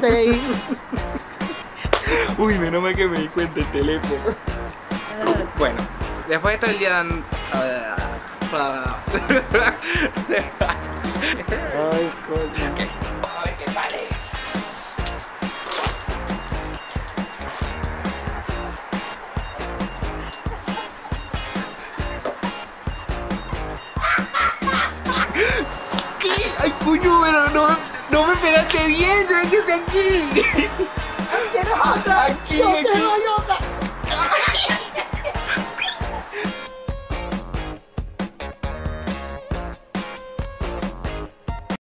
6. Uy, menos mal que me di cuenta el teléfono. Bueno, después de todo el día... Ay, coño. Okay. Vamos a ver qué tal es. ¿Qué? Ay, coño, pero no me pegaste bien, yo hay que estar aquí.